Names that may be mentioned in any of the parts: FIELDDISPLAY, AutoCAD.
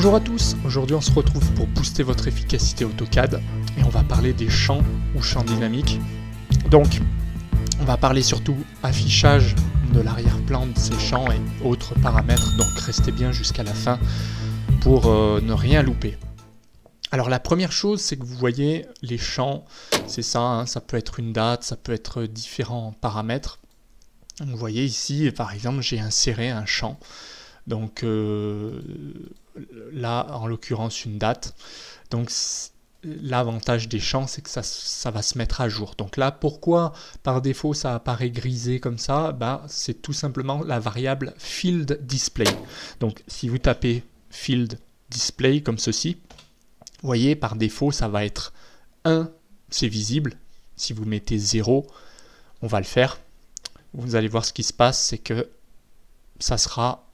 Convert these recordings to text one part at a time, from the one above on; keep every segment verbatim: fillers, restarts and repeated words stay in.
Bonjour à tous, aujourd'hui on se retrouve pour booster votre efficacité AutoCAD et on va parler des champs ou champs dynamiques. Donc on va parler surtout affichage de l'arrière-plan de ces champs et autres paramètres, donc restez bien jusqu'à la fin pour euh, ne rien louper. Alors la première chose, c'est que vous voyez les champs, c'est ça, hein, ça peut être une date, ça peut être différents paramètres. Vous voyez ici, par exemple, j'ai inséré un champ. Donc euh, là, en l'occurrence, une date. Donc l'avantage des champs, c'est que ça, ça va se mettre à jour. Donc là, pourquoi par défaut ça apparaît grisé comme ça? Bah, c'est tout simplement la variable FIELDDISPLAY. Donc si vous tapez FIELDDISPLAY comme ceci, vous voyez, par défaut, ça va être un, c'est visible. Si vous mettez zéro, on va le faire. Vous allez voir ce qui se passe, c'est que ça sera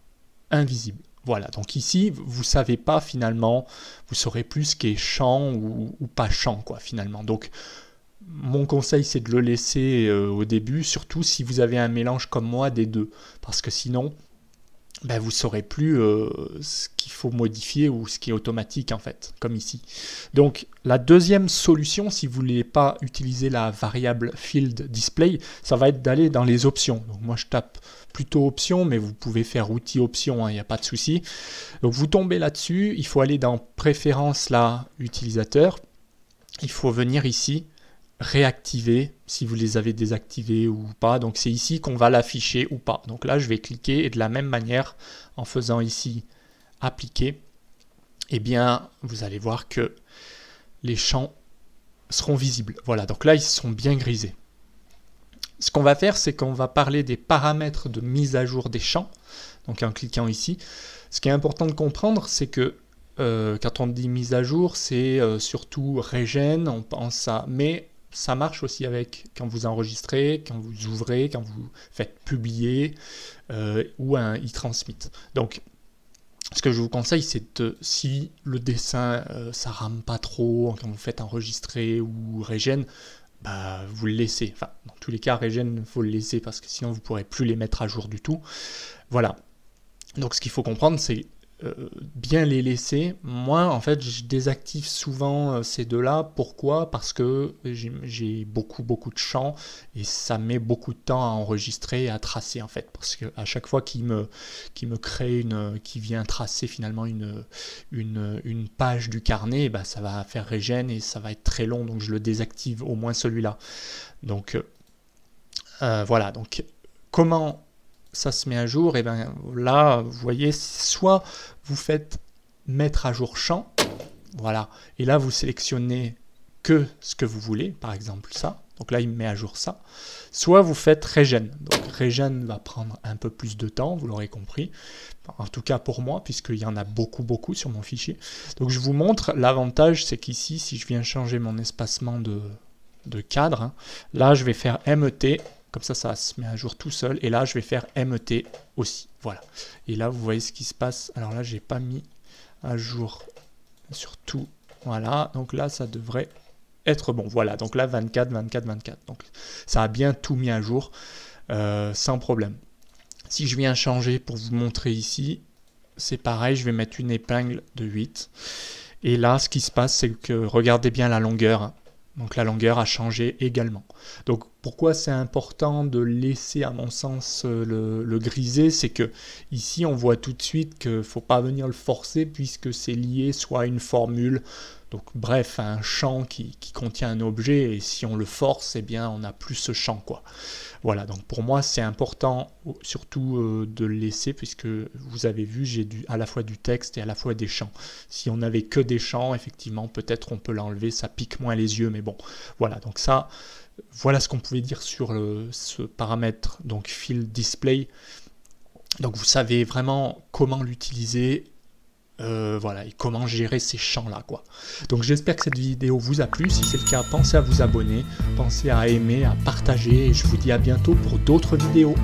invisible. Voilà, donc ici, vous ne savez pas finalement, vous saurez plus ce qui est champ ou, ou pas champ, quoi, finalement. Donc, mon conseil, c'est de le laisser euh, au début, surtout si vous avez un mélange comme moi des deux, parce que sinon, ben, vous ne saurez plus euh, ce qu'il faut modifier ou ce qui est automatique, en fait, comme ici. Donc, la deuxième solution, si vous ne voulez pas utiliser la variable FIELDDISPLAY, ça va être d'aller dans les options. Donc, moi, je tape plutôt options, mais vous pouvez faire outils options, il hein, n'y a pas de souci. Donc, vous tombez là-dessus, il faut aller dans préférences, là, utilisateur. Il faut venir ici, réactiver, si vous les avez désactivés ou pas. Donc, c'est ici qu'on va l'afficher ou pas. Donc là, je vais cliquer et de la même manière, en faisant ici appliquer, eh bien, vous allez voir que les champs seront visibles. Voilà, donc là, ils sont bien grisés. Ce qu'on va faire, c'est qu'on va parler des paramètres de mise à jour des champs. Donc, en cliquant ici, ce qui est important de comprendre, c'est que euh, quand on dit mise à jour, c'est euh, surtout régène, on pense à... Mais ça marche aussi avec quand vous enregistrez, quand vous ouvrez, quand vous faites publier euh, ou un e-transmit. Donc, ce que je vous conseille, c'est de, si le dessin, euh, ça rame pas trop, quand vous faites enregistrer ou régène, bah, vous le laissez. Enfin, dans tous les cas, régène, il faut le laisser parce que sinon, vous ne pourrez plus les mettre à jour du tout. Voilà. Donc, ce qu'il faut comprendre, c'est euh, bien les laisser. Moi, en fait, je désactive souvent euh, ces deux-là. Pourquoi? Parce que j'ai beaucoup, beaucoup de champs et ça met beaucoup de temps à enregistrer et à tracer, en fait. Parce qu'à chaque fois qu'il me, qu'il me crée une... qui vient tracer finalement une, une, une page du carnet, bah, ça va faire régène et ça va être très long. Donc, je le désactive au moins celui-là. Donc, euh, voilà. Donc, comment... ça se met à jour? Et bien là, vous voyez, soit vous faites mettre à jour champ, voilà, et là vous sélectionnez que ce que vous voulez, par exemple ça, donc là il met à jour ça, soit vous faites régène. Donc régène va prendre un peu plus de temps, vous l'aurez compris, en tout cas pour moi, puisqu'il y en a beaucoup, beaucoup sur mon fichier. Donc je vous montre, l'avantage c'est qu'ici, si je viens changer mon espacement de, de cadre, hein, là je vais faire M E T. Comme ça, ça se met à jour tout seul. Et là, je vais faire M E T aussi. Voilà. Et là, vous voyez ce qui se passe. Alors là, j'ai pas mis à jour sur tout. Voilà. Donc là, ça devrait être bon. Voilà. Donc là, vingt-quatre, vingt-quatre, vingt-quatre. Donc ça a bien tout mis à jour euh, sans problème. Si je viens changer pour vous montrer ici, c'est pareil. Je vais mettre une épingle de huit. Et là, ce qui se passe, c'est que regardez bien la longueur. Donc la longueur a changé également. Donc pourquoi c'est important de laisser à mon sens le, le griser, c'est que ici on voit tout de suite qu'il ne faut pas venir le forcer puisque c'est lié soit à une formule, donc bref à un champ qui, qui contient un objet, et si on le force, eh bien on n'a plus ce champ, quoi. Voilà, donc pour moi c'est important surtout euh, de le laisser puisque vous avez vu, j'ai à la fois du texte et à la fois des champs. Si on n'avait que des champs, effectivement peut-être on peut l'enlever, ça pique moins les yeux, mais bon, voilà, donc ça... Voilà ce qu'on pouvait dire sur le, ce paramètre, donc FIELDDISPLAY. Donc vous savez vraiment comment l'utiliser, euh, voilà, et comment gérer ces champs-là, quoi. Donc j'espère que cette vidéo vous a plu. Si c'est le cas, pensez à vous abonner, pensez à aimer, à partager. Et je vous dis à bientôt pour d'autres vidéos.